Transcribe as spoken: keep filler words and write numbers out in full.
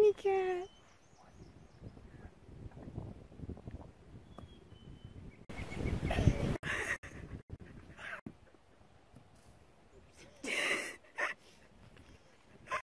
bunny cat.